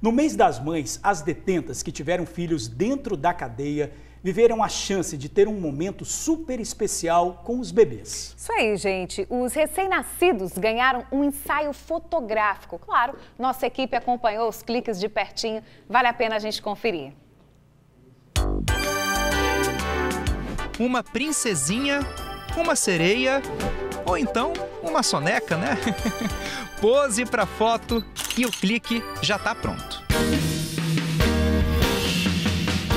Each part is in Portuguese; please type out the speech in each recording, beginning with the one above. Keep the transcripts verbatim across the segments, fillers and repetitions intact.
No mês das mães, as detentas que tiveram filhos dentro da cadeia viveram a chance de ter um momento super especial com os bebês. Isso aí, gente. Os recém-nascidos ganharam um ensaio fotográfico. Claro, nossa equipe acompanhou os cliques de pertinho. Vale a pena a gente conferir. Uma princesinha, uma sereia ou então uma soneca, né? Pose para foto e o clique já está pronto.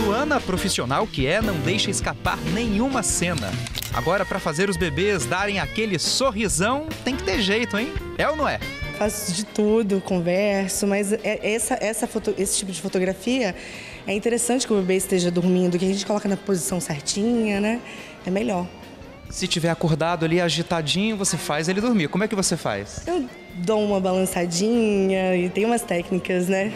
Luana, profissional que é, não deixa escapar nenhuma cena. Agora, para fazer os bebês darem aquele sorrisão, tem que ter jeito, hein? É ou não é? Faço de tudo, converso, mas essa, essa foto, esse tipo de fotografia é interessante que o bebê esteja dormindo, que a gente coloca na posição certinha, né? É melhor. Se tiver acordado ali, agitadinho, você faz ele dormir. Como é que você faz? Eu dou uma balançadinha e tem umas técnicas, né?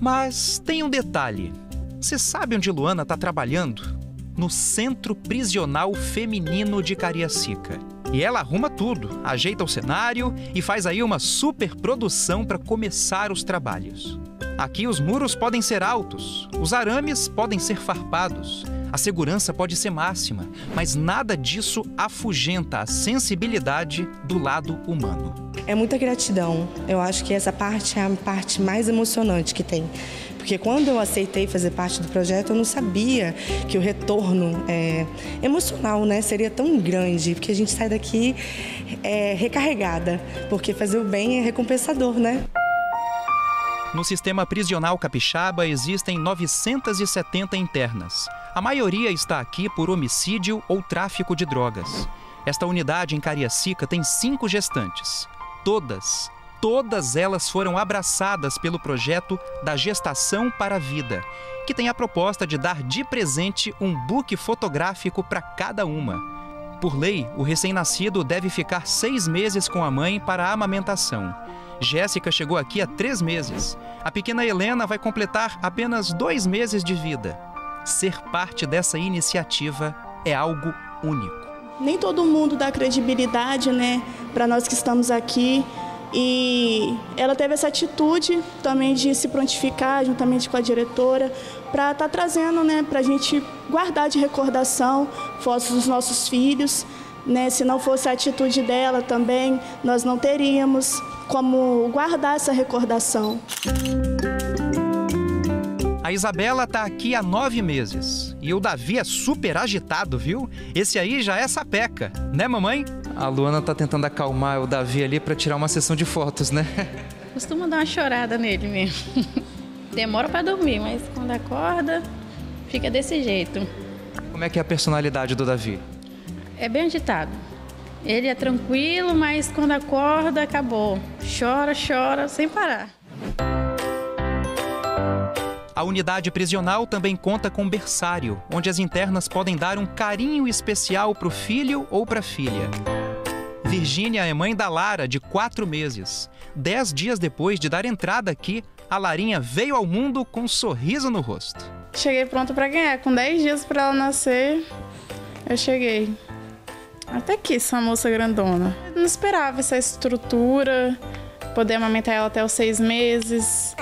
Mas tem um detalhe. Você sabe onde Luana está trabalhando? No Centro Prisional Feminino de Cariacica. E ela arruma tudo, ajeita o cenário e faz aí uma super produção para começar os trabalhos. Aqui os muros podem ser altos, os arames podem ser farpados, a segurança pode ser máxima, mas nada disso afugenta a sensibilidade do lado humano. É muita gratidão. Eu acho que essa parte é a parte mais emocionante que tem. Porque quando eu aceitei fazer parte do projeto, eu não sabia que o retorno é, emocional, né, seria tão grande. Porque a gente sai daqui é, recarregada, porque fazer o bem é recompensador, né? No sistema prisional capixaba existem novecentas e setenta internas. A maioria está aqui por homicídio ou tráfico de drogas. Esta unidade em Cariacica tem cinco gestantes. Todas, todas elas foram abraçadas pelo projeto da Gestação para a Vida, que tem a proposta de dar de presente um book fotográfico para cada uma. Por lei, o recém-nascido deve ficar seis meses com a mãe para a amamentação. Jéssica chegou aqui há três meses. A pequena Helena vai completar apenas dois meses de vida. Ser parte dessa iniciativa é algo único. Nem todo mundo dá credibilidade, né, para nós que estamos aqui. E ela teve essa atitude também de se prontificar juntamente com a diretora para estar tá trazendo, né, para a gente guardar de recordação fotos dos nossos filhos. Né? Se não fosse a atitude dela também, nós não teríamos como guardar essa recordação. A Isabela está aqui há nove meses e o Davi é super agitado, viu? Esse aí já é sapeca, né, mamãe? A Luana tá tentando acalmar o Davi ali para tirar uma sessão de fotos, né? Costuma dar uma chorada nele mesmo. Demora para dormir, mas quando acorda, fica desse jeito. Como é que é a personalidade do Davi? É bem agitado. Ele é tranquilo, mas quando acorda, acabou. Chora, chora, sem parar. A unidade prisional também conta com berçário, onde as internas podem dar um carinho especial para o filho ou para a filha. Virgínia é mãe da Lara, de quatro meses. Dez dias depois de dar entrada aqui, a Larinha veio ao mundo com um sorriso no rosto. Cheguei pronta para ganhar. Com dez dias para ela nascer, eu cheguei. Até aqui, essa moça grandona. Eu não esperava essa estrutura, poder amamentar ela até os seis meses.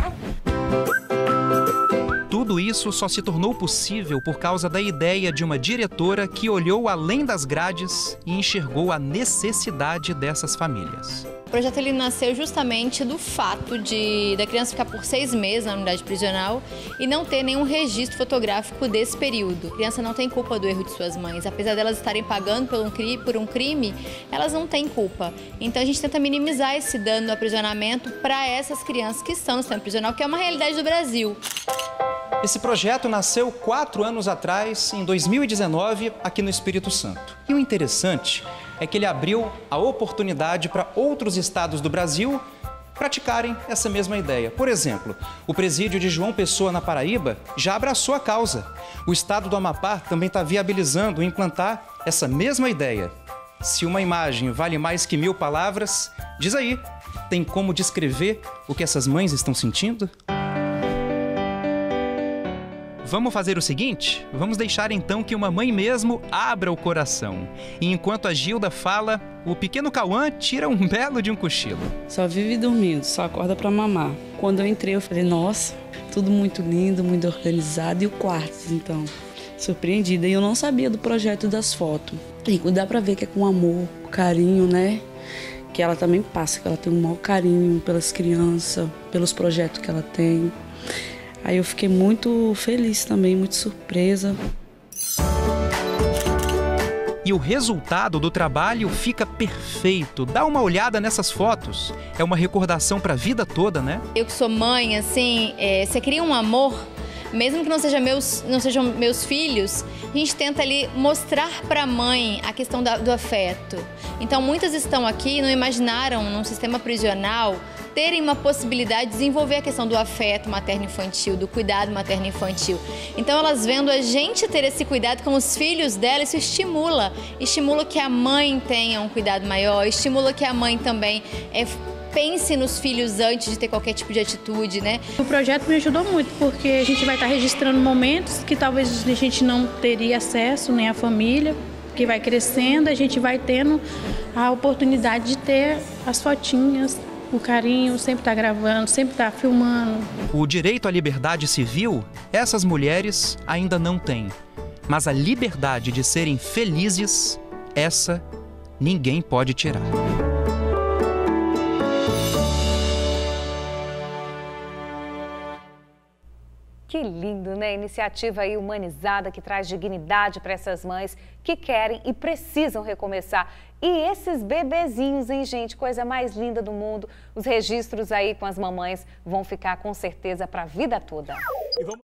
Tudo isso só se tornou possível por causa da ideia de uma diretora que olhou além das grades e enxergou a necessidade dessas famílias. O projeto ele nasceu justamente do fato de da criança ficar por seis meses na unidade prisional e não ter nenhum registro fotográfico desse período. A criança não tem culpa do erro de suas mães. Apesar delas estarem pagando por um crime, por um crime elas não têm culpa. Então a gente tenta minimizar esse dano do aprisionamento para essas crianças que estão no sistema prisional, que é uma realidade do Brasil. Esse projeto nasceu quatro anos atrás, em dois mil e dezenove, aqui no Espírito Santo. E o interessante é que ele abriu a oportunidade para outros estados do Brasil praticarem essa mesma ideia. Por exemplo, o presídio de João Pessoa, na Paraíba, já abraçou a causa. O estado do Amapá também está viabilizando implantar essa mesma ideia. Se uma imagem vale mais que mil palavras, diz aí, tem como descrever o que essas mães estão sentindo? Vamos fazer o seguinte? Vamos deixar então que uma mãe mesmo abra o coração. E enquanto a Gilda fala, o pequeno Cauã tira um belo de um cochilo. Só vive dormindo, só acorda para mamar. Quando eu entrei, eu falei, nossa, tudo muito lindo, muito organizado. E o quarto, então, surpreendida. E eu não sabia do projeto das fotos. E dá para ver que é com amor, carinho, né? Que ela também passa, que ela tem um maior carinho pelas crianças, pelos projetos que ela tem. Aí eu fiquei muito feliz também, muito surpresa. E o resultado do trabalho fica perfeito. Dá uma olhada nessas fotos. É uma recordação para a vida toda, né? Eu que sou mãe, assim, é, você cria um amor, mesmo que não, seja meus, não sejam meus filhos, a gente tenta ali mostrar para a mãe a questão da, do afeto. Então, muitas estão aqui e não imaginaram, num sistema prisional, terem uma possibilidade de desenvolver a questão do afeto materno-infantil, do cuidado materno-infantil. Então, elas vendo a gente ter esse cuidado com os filhos dela, isso estimula. Estimula que a mãe tenha um cuidado maior, estimula que a mãe também é, pense nos filhos antes de ter qualquer tipo de atitude, né? O projeto me ajudou muito, porque a gente vai estar registrando momentos que talvez a gente não teria acesso, nem a família, que vai crescendo, a gente vai tendo a oportunidade de ter as fotinhas, o carinho, sempre tá gravando, sempre tá filmando. O direito à liberdade civil, essas mulheres ainda não têm. Mas a liberdade de serem felizes, essa ninguém pode tirar. Que lindo, né? Iniciativa aí humanizada que traz dignidade para essas mães que querem e precisam recomeçar. E esses bebezinhos, hein, gente? Coisa mais linda do mundo. Os registros aí com as mamães vão ficar com certeza para a vida toda. E vamos...